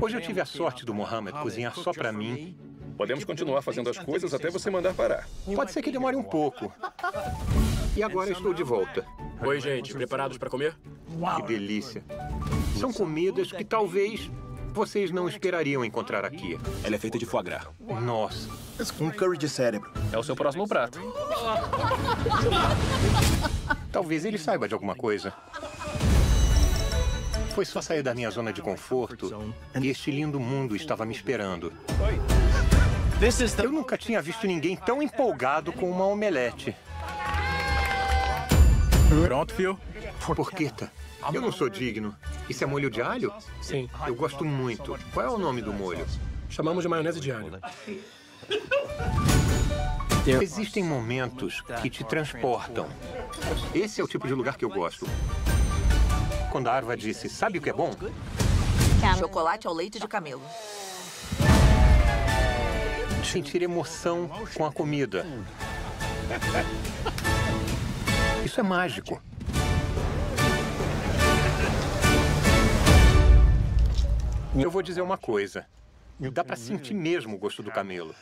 Hoje eu tive a sorte do Mohammed cozinhar só para mim. Podemos continuar fazendo as coisas até você mandar parar. Pode ser que demore um pouco. E agora eu estou de volta. Oi, gente. Preparados para comer? Que delícia. São comidas que talvez vocês não esperariam encontrar aqui. Ela é feita de foie gras. Nossa. Um curry de cérebro. É o seu próximo prato. Talvez ele saiba de alguma coisa. Foi só sair da minha zona de conforto e este lindo mundo estava me esperando. Eu nunca tinha visto ninguém tão empolgado com uma omelete. Pronto, Phil? Porqueta. Eu não sou digno. Isso é molho de alho? Sim. Eu gosto muito. Qual é o nome do molho? Chamamos de maionese de alho. Existem momentos que te transportam. Esse é o tipo de lugar que eu gosto. Quando a Arva disse, sabe o que é bom? Chocolate ao leite de camelo. Sentir emoção com a comida. Isso é mágico. Eu vou dizer uma coisa. Dá pra sentir mesmo o gosto do camelo.